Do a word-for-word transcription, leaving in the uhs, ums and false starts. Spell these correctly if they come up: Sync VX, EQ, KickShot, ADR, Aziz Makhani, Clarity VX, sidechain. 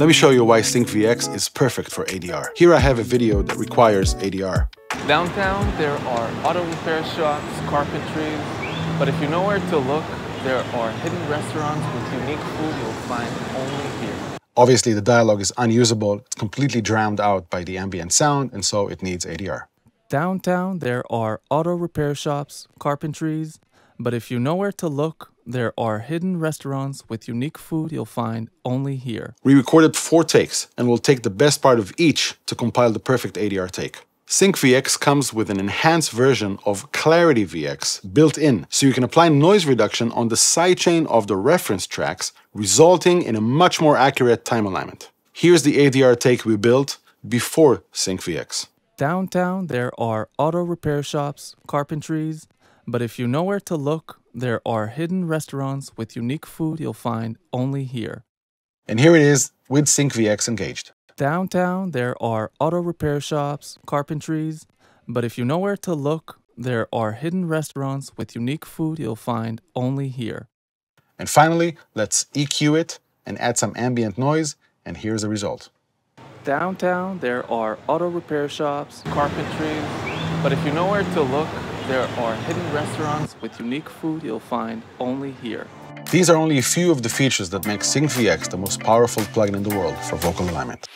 Let me show you why Sync V X is perfect for A D R. Here I have a video that requires A D R. Downtown, there are auto repair shops, carpentries, but if you know where to look, there are hidden restaurants with unique food you'll find only here. Obviously, the dialogue is unusable. It's completely drowned out by the ambient sound, and so it needs A D R. Downtown, there are auto repair shops, carpentries, but if you know where to look, there are hidden restaurants with unique food you'll find only here. We recorded four takes, and we'll take the best part of each to compile the perfect A D R take. Sync V X comes with an enhanced version of Clarity V X built in, so you can apply noise reduction on the sidechain of the reference tracks, resulting in a much more accurate time alignment. Here's the A D R take we built before Sync V X. Downtown, there are auto repair shops, carpentries, but if you know where to look, there are hidden restaurants with unique food you'll find only here. And here it is with Sync V X engaged. Downtown, there are auto repair shops, carpentries, but if you know where to look, there are hidden restaurants with unique food you'll find only here. And finally, let's E Q it and add some ambient noise, and here's the result. Downtown, there are auto repair shops, carpentries, but if you know where to look, there are hidden restaurants with unique food you'll find only here. These are only a few of the features that make Sync V X the most powerful plugin in the world for vocal alignment.